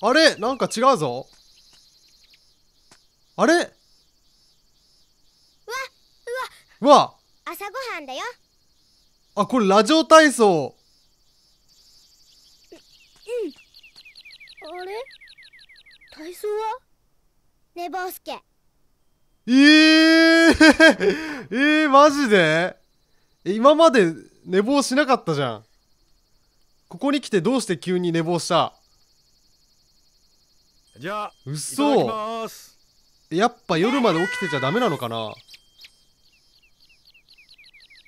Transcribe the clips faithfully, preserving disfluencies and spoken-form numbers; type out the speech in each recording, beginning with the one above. あれなんか違うぞ。あれうわ、うわ、うわ、朝ごはんだよ。あ、これラジオ体操。うん。あれ体操は寝坊すけ。えー、えー、マジで？今まで寝坊しなかったじゃん。ここに来てどうして急に寝坊した？じゃあ、うそ。やっぱ夜まで起きてちゃダメなのかな。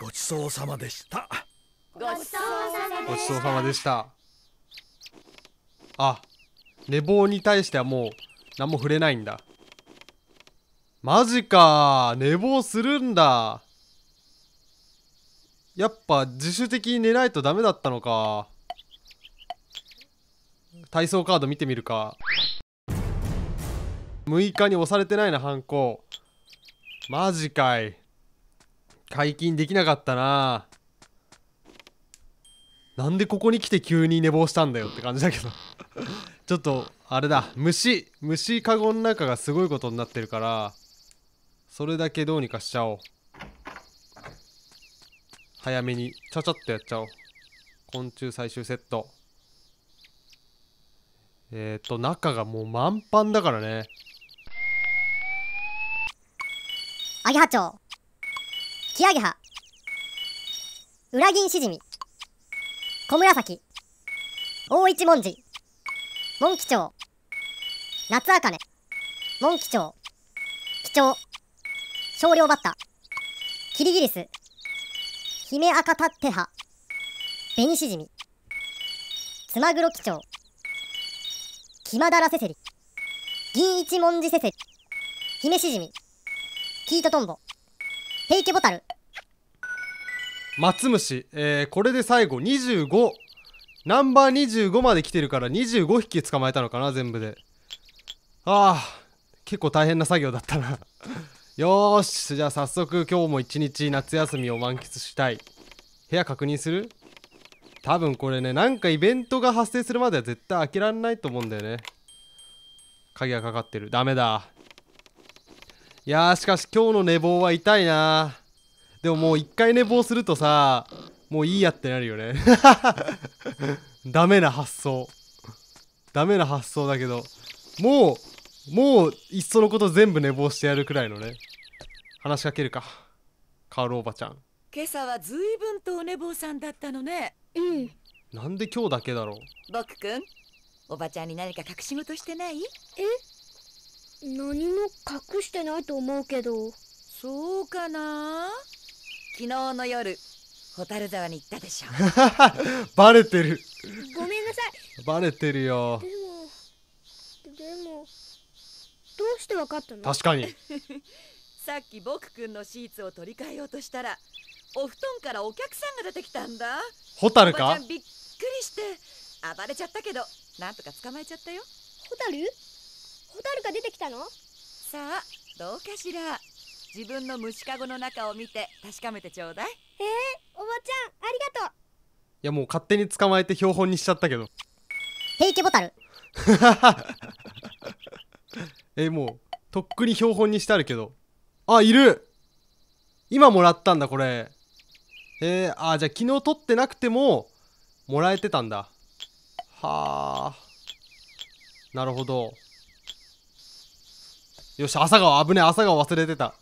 ごちそうさまでした。ごちそうさまでした。あ、寝坊に対してはもう何も触れないんだ。マジか、寝坊するんだ。やっぱ自主的に寝ないとダメだったのか。体操カード見てみるか。むいかに押されてないな、ハンコ。マジかい。解禁できなかったな。なんでここに来て急に寝坊したんだよって感じだけどちょっとあれだ、虫虫かごの中がすごいことになってるから、それだけどうにかしちゃおう。早めにちゃちゃっとやっちゃおう。昆虫最終セット。えっと中がもう満帆だからね。アゲハチョウ、キアゲハ、裏銀シジミ、小紫、大一文字、モンキチョウ、夏アカネ、モンキチョウ、キチョウ、少量バッタ、キリギリス、ヒメアカタテハ、ベニシジミ、ツマグロキチョウ、キマダラセセリ、銀一文字セセリ、ヒメシジミ、キイトトンボ、ヘイケボタル、マツムシ。えー、これで最後にじゅうご、ナンバーにじゅうごまで来てるからにじゅうごひき捕まえたのかな、全部で。あー、結構大変な作業だったなよーし、じゃあ早速今日も一日夏休みを満喫したい。部屋確認する？多分これね、なんかイベントが発生するまでは絶対開けられないと思うんだよね。鍵がかかってる。ダメだ。いやー、しかし今日の寝坊は痛いな。でももう一回寝坊するとさ、もういいやってなるよねダメな発想ダメな発想だけど、もうもういっそのこと全部寝坊してやるくらいのね。話しかけるか。カオルおばちゃん、今朝はずいぶんとお寝坊さんだったのね。うん、なんで今日だけだろう。ぼくくん、おばちゃんに何か隠し事してない？え、何も隠してないと思うけど。そうかな。昨日の夜蛍沢に行ったでしょバレてるごめんなさい。バレてるよ。でもでもどうしてわかったの？確かにさっき僕くんのシーツを取り替えようとしたら、お布団からお客さんが出てきたんだ。蛍か？おばちゃんびっくりして暴れちゃったけど、なんとか捕まえちゃったよ。蛍？蛍が出てきたの？さあどうかしら。自分の虫かごの中を見て確かめてちょうだい。えー、おばちゃんありがとう。いやもう勝手に捕まえて標本にしちゃったけど。ヘイケボタルえ、もうとっくに標本にしてあるけど。あ、いる。今もらったんだこれ。えー、あ、じゃあ昨日取ってなくてももらえてたんだ。はあ、なるほど。よし、朝顔。危ねえ、朝顔忘れてた。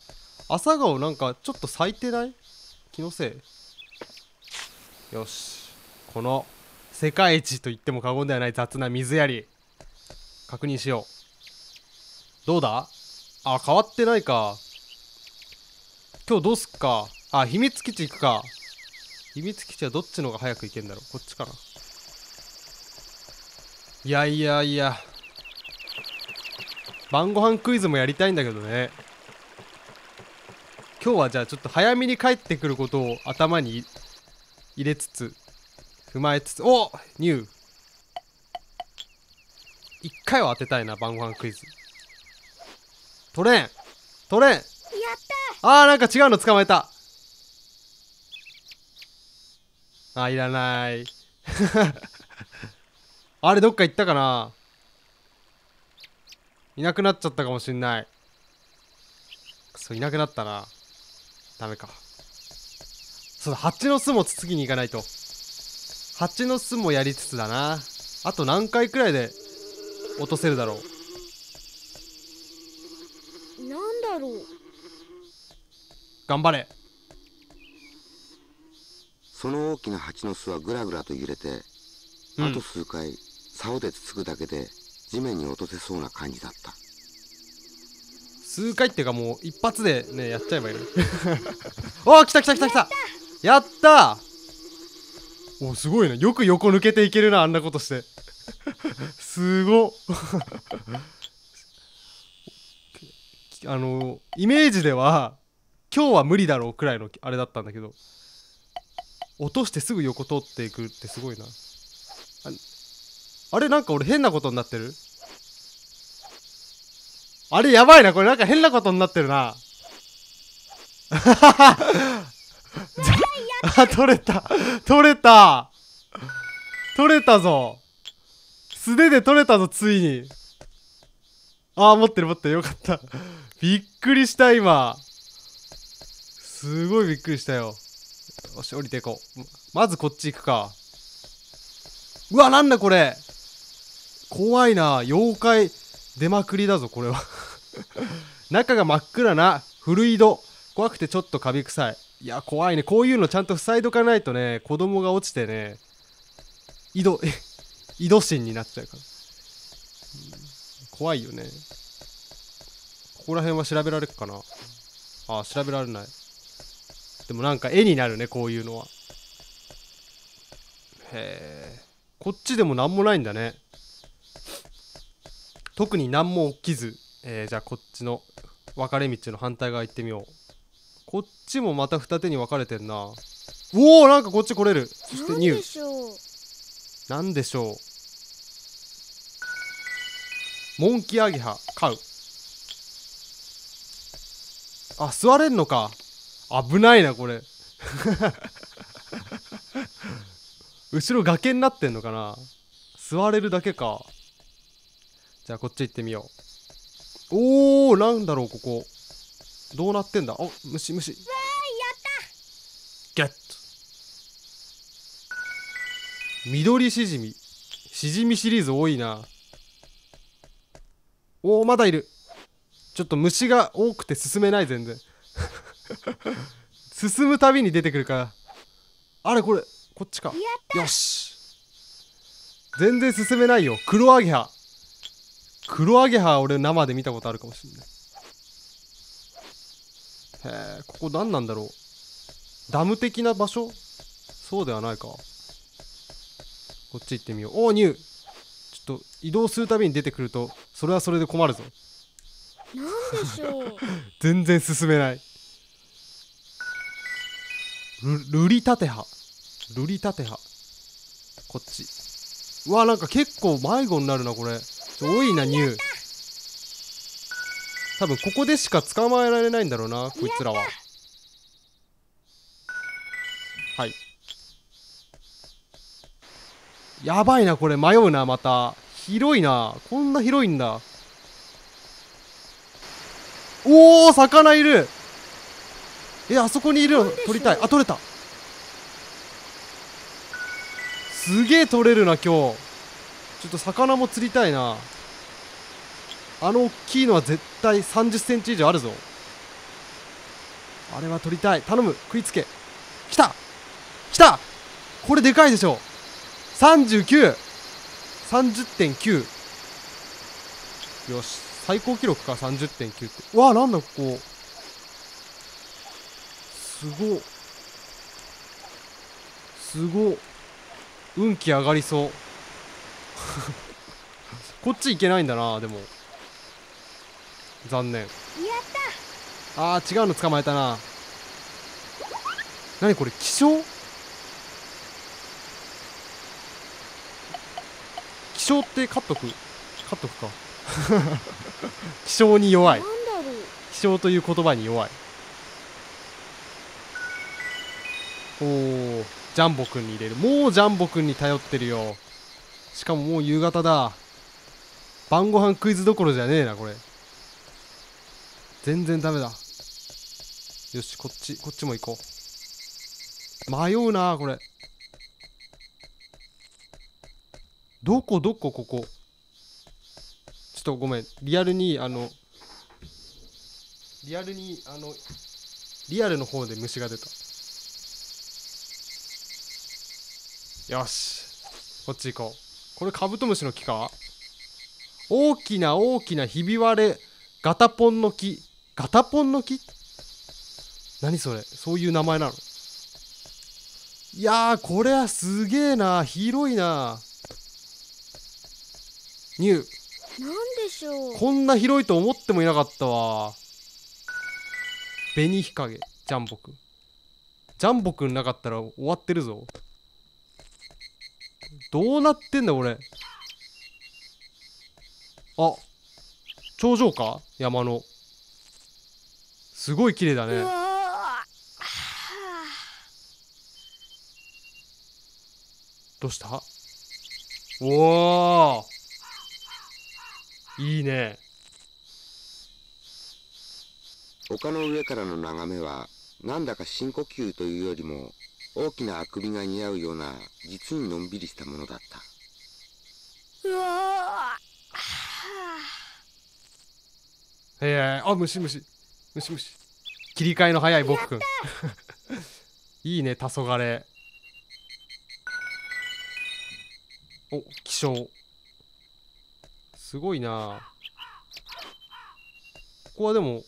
朝顔なんかちょっと咲いてない？気のせい。よし、この世界一と言っても過言ではない雑な水やり確認しよう。どうだ？あ、変わってないか。今日どうすっか。あ、秘密基地行くか。秘密基地はどっちの方が早く行けるんだろう。こっちかな。いやいやいや、晩ご飯クイズもやりたいんだけどね。今日はじゃあちょっと早めに帰ってくることを頭に入れつつ、踏まえつつ、おっ、ニュー一回は当てたいな、晩ご飯クイズ。取れん取れん。やった。あー、なんか違うの捕まえた。あー、いらないあれどっか行ったかな。いなくなっちゃったかもしんない。くそ、いなくなったな。ダメか。そうだ、蜂の巣もつつきに行かないと。蜂の巣もやりつつだな。あと何回くらいで落とせるだろう。なんだろう。頑張れ。その大きな蜂の巣はぐらぐらと揺れて、うん、あと数回竿でつつくだけで地面に落とせそうな感じだった。数回っていうかもう一発でねやっちゃえばいい。おー、来た来た来た来た、やったー。おー、すごいね、よく横抜けていけるな、あんなことして。すごっ。あのイメージでは今日は無理だろうくらいのあれだったんだけど、落としてすぐ横通っていくってすごいな。あれ、なんか俺変なことになってる。あれやばいな、これなんか変なことになってるな。あ、取れた取れた取れたぞ、素手で取れたぞ、ついに。ああ、持ってる持ってる、よかった。びっくりした今、すごいびっくりしたよ。よし、降りていこう。まずこっち行くか。うわ、なんだこれ、怖いな。妖怪出まくりだぞこれは。中が真っ暗な古井戸、怖くてちょっとカビ臭い。いや怖いね、こういうのちゃんと塞いどかないとね、子供が落ちてね、井戸井戸神になっちゃうから、うん、怖いよね。ここら辺は調べられるかな。ああ、調べられない。でもなんか絵になるね、こういうのは。へえ、こっちでもなんもないんだね。特になんも起きず、えー、じゃあこっちの分かれ道の反対側行ってみよう。こっちもまた二手に分かれてんな。おお、なんかこっち来れる。そしてニュー、なんでしょう。モンキアゲハ飼う。あ、座れんのか。危ないなこれ。後ろ崖になってんのかな。座れるだけか。じゃあこっち行ってみよう。おお、なんだろうここ、どうなってんだ。お、虫虫。わー、やった。ゲット。緑シジミ、シジミシリーズ多いな。おお、まだいる。ちょっと虫が多くて進めない全然。進むたびに出てくるから。あれ、これこっちか。よし、全然進めないよ。黒アゲハ、黒アゲハ俺生で見たことあるかもしれない。へえ、ここ何なんだろう。ダム的な場所、そうではないか。こっち行ってみよう。おお、ニュー。ちょっと移動するたびに出てくるとそれはそれで困るぞ。なんでしょう。全然進めない。ル, ルリタテハ、ルリタテハ、こっち。うわ、なんか結構迷子になるなこれ。多いな、ニュー。多分ここでしか捕まえられないんだろうな、こいつらは。はい、やばいなこれ、迷うな。また広いな、こんな広いんだ。おお、魚いる。え、あそこにいるの取りたい。あ、取れた。すげえ取れるな今日。ちょっと魚も釣りたいな。あの大きいのは絶対さんじゅっセンチ以上あるぞ。あれは取りたい。頼む、食いつけ。来た来た、これでかいでしょ。さんじゅうきゅう さんじゅってんきゅう。よし、最高記録か さんじゅってんきゅう って。うわー、なんだここ、すごっすごっ、運気上がりそう。こっち行けないんだな、でも残念。やった。あー、違うの捕まえたな。なにこれ、気象、気象って飼っとく、飼っとくか。気象に弱い、気象という言葉に弱い。おー、ジャンボくんに入れる。もうジャンボくんに頼ってるよ。しかももう夕方だ。晩ご飯クイズどころじゃねえなこれ。全然ダメだ。よし、こっちこっちも行こう。迷うなーこれ。どこどこここ。ちょっとごめん、リアルにあのリアルにあのリアルの方で虫が出た。よし、こっち行こう。これカブトムシの木か。大きな大きなひび割れガタポンの木。ガタポンの木、何それ、そういう名前なの。いやーこれはすげえな、広いな。ニュー、何でしょう、こんな広いと思ってもいなかったわ。ベニヒカゲ、ジャンボくん。ジャンボくんなかったら終わってるぞ。どうなってんだ俺。あ、頂上か、山の。すごい綺麗だね。どうした？おー、いいね。丘の上からの眺めはなんだか深呼吸というよりも大きなあくびが似合うような実にのんびりしたものだった。うわー、へえ、あ、虫虫虫虫。切り替えの早い僕くんいいね、黄昏。お、気象すごいな。ここはでも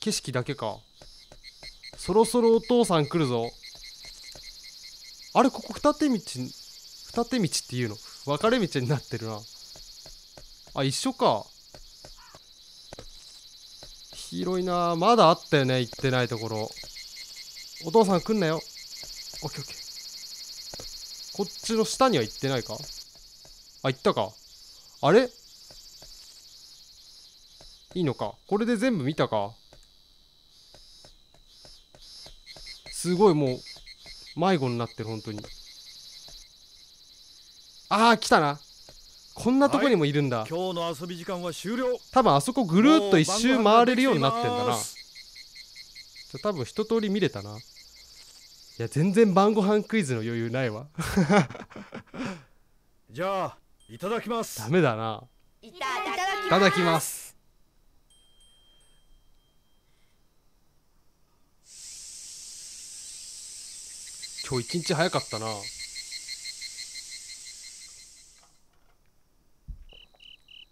景色だけか。そろそろお父さん来るぞ。あれ、ここ二手道、二手道っていうの、分かれ道になってるなあ。一緒か。広いな。まだあったよね、行ってないところ。お父さん来んなよ。オッケーオッケー。こっちの下には行ってないか。あ、行ったか。あれ、いいのか、これで全部見たか。すごい、もう迷子になってる本当に。ああ、来たな。こんなとこにもいるんだ。はい、今日の遊び時間は終了。多分あそこぐるーっと一周回れるようになってんだな。じゃ多分一通り見れたな。いや全然晩ご飯クイズの余裕ないわじゃあいただきます。ダメだな。いただきます。今日一日早かったな。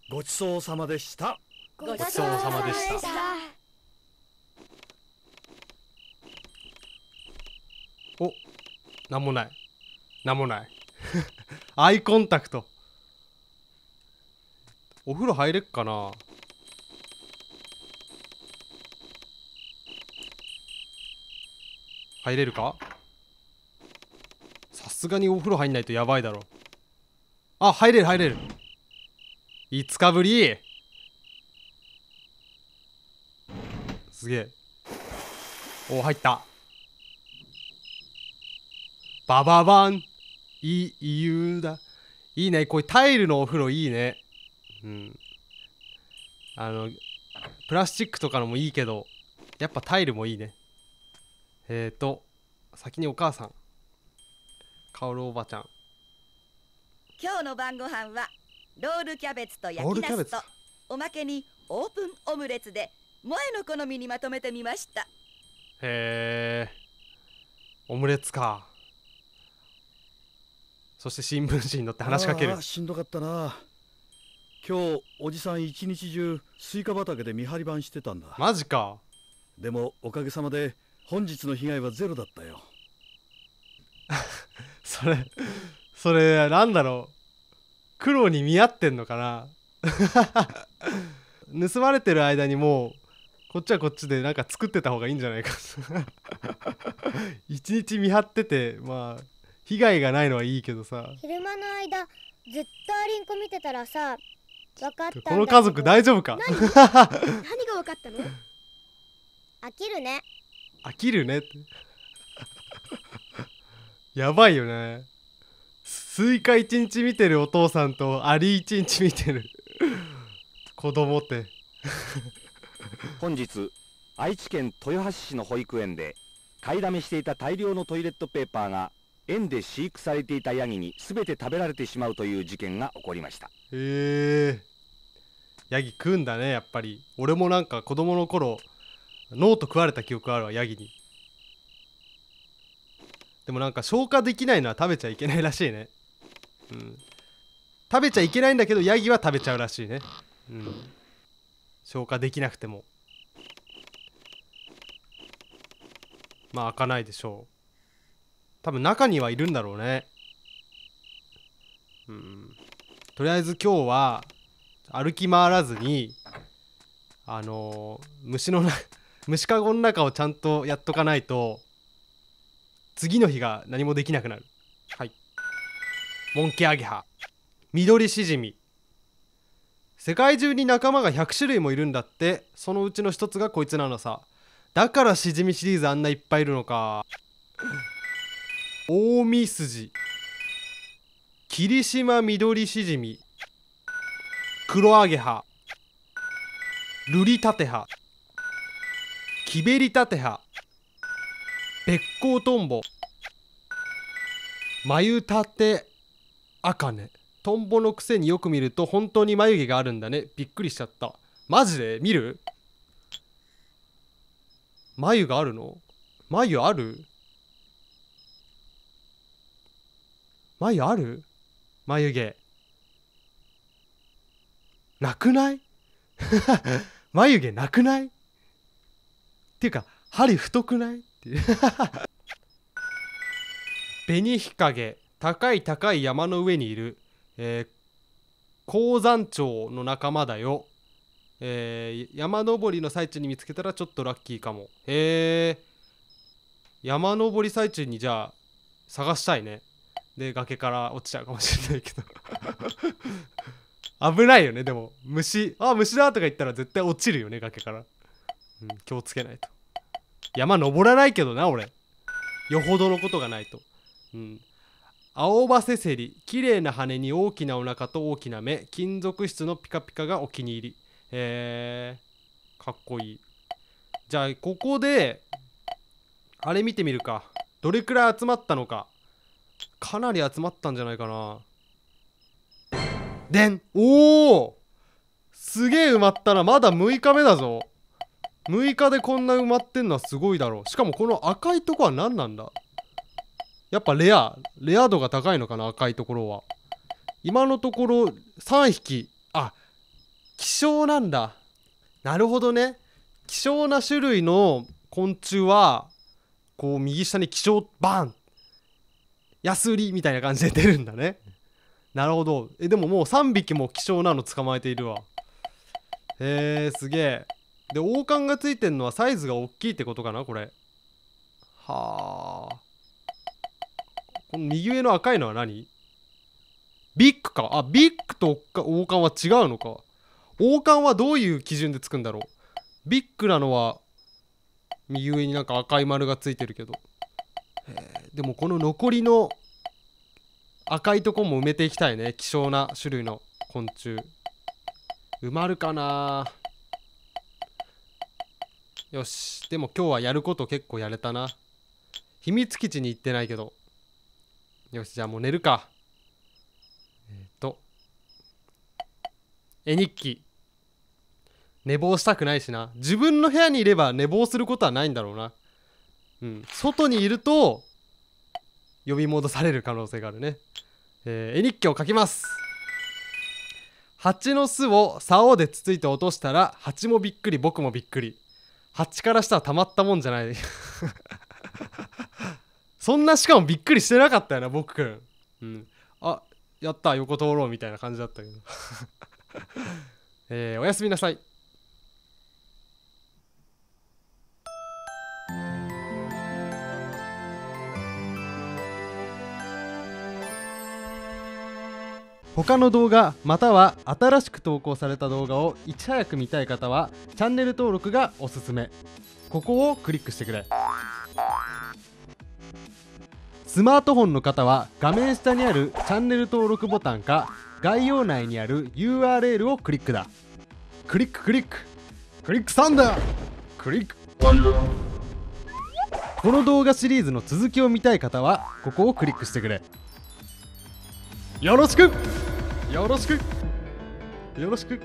ごちそうさまでした。ごちそうさまでした。お、なんもない、なんもないアイコンタクト。お風呂入れっかな。入れるか。さすがにお風呂入んないとやばいだろ。あ、入れる入れる。いつかぶり、すげえ。お、入った。バババン、いい湯だ。いいね、こういうタイルのお風呂いいね。うん、あのプラスチックとかのもいいけどやっぱタイルもいいね。えーと先にお母さん、カオルおばちゃん。今日の晩ご飯はロールキャベツと焼きナスと、おまけにオープンオムレツで萌えの好みにまとめてみました。へえ、オムレツか。そして新聞紙に乗って話しかける。しんどかったな。今日おじさん一日中スイカ畑で見張り番してたんだ。マジか。でもおかげさまで本日の被害はゼロだったよ。それそれなんだろう、苦労に見合ってんのかな盗まれてる間にもうこっちはこっちでなんか作ってた方がいいんじゃないか一日見張ってて、まあ被害がないのはいいけどさ。昼間の間ずっとアリンコ見てたらさ、分かったんだけど。この家族大丈夫か何が分かったの飽きるね、飽きるねってやばいよね。スイカ一日見てるお父さんとアリ一日見てる子供って本日愛知県豊橋市の保育園で買いだめしていた大量のトイレットペーパーが園で飼育されていたヤギに全て食べられてしまうという事件が起こりました。へえ、ヤギ食うんだね。やっぱり俺もなんか子供の頃ノート食われた記憶あるわ、ヤギに。でもなんか消化できないのは食べちゃいけないらしいね。うん、食べちゃいけないんだけどヤギは食べちゃうらしいね。うん、消化できなくてもまあ開かないでしょう。多分中にはいるんだろうね。うん、とりあえず今日は歩き回らずにあのー、虫のな虫かごの中をちゃんとやっとかないと次の日が何もできなくなる。はい。モンケアゲハ、緑シジミ。世界中に仲間がひゃく種類もいるんだって。そのうちの一つがこいつなのさ。だからシジミシリーズあんないっぱいいるのか。オオミスジ、霧島緑シジミ、黒アゲハ、ルリタテハ、キベリタテハ、ベッコウトンボ、マユタテアカネ。トンボのくせによく見ると本当に眉毛があるんだね。びっくりしちゃった。マジで見る？眉があるの？眉ある？眉ある？眉毛なくない？眉毛なくない？っていうか針太くない？っていう紅日陰、高い高い山の上にいる、えー、高山鳥の仲間だよ。えー、山登りの最中に見つけたらちょっとラッキーかも。へえ、山登り最中にじゃあ探したいね。で崖から落ちちゃうかもしれないけど危ないよね。でも虫、あ虫だとか言ったら絶対落ちるよね、崖から。うん、気をつけないと。山登らないけどな俺、よほどのことがないと。うん、青葉せせり、綺麗な羽に大きなお腹と大きな目、金属質のピカピカがお気に入り。えー、かっこいい。じゃあここであれ見てみるか。どれくらい集まったのか。かなり集まったんじゃないかな。でん、おお、すげえ埋まったな。まだむいかめだぞ。むいかでこんな埋まってんのはすごいだろう。しかもこの赤いとこは何なんだ。やっぱレアレア度が高いのかな、赤いところは。今のところさんびき。あ、希少なんだ。なるほどね。希少な種類の昆虫はこう右下に希少バーンヤスリみたいな感じで出るんだね。なるほど。え、でももうさんびきも希少なの捕まえているわ。へえ、すげえ。で王冠がついてんのはサイズが大きいってことかなこれ。はあ、この右上の赤いのは何？ビッグか。あ、ビッグと王冠は違うのか。王冠はどういう基準でつくんだろう。ビッグなのは右上になんか赤い丸がついてるけど、えー、でもこの残りの赤いとこも埋めていきたいね。希少な種類の昆虫埋まるかな。よし、でも今日はやること結構やれたな。秘密基地に行ってないけど。よし、じゃあもう寝るか。えっと絵日記、寝坊したくないしな。自分の部屋にいれば寝坊することはないんだろうな。うん、外にいると呼び戻される可能性があるね。えー、絵日記を書きます。蜂の巣を竿でつついて落としたら蜂もびっくり、僕もびっくり。蜂からしたらたまったもんじゃないそんな、しかもびっくりしてなかったよな僕くん。うん、あ、やった横通ろうみたいな感じだったけどえー、おやすみなさい。他の動画または新しく投稿された動画をいち早く見たい方はチャンネル登録がおすすめ。ここをクリックしてくれ。スマートフォンの方は画面下にあるチャンネル登録ボタンか概要欄にある ユーアールエル をクリックだ。クリッククリッククリックサンダークリック。この動画シリーズの続きを見たい方はここをクリックしてくれ。よろしくよろしくよろしく。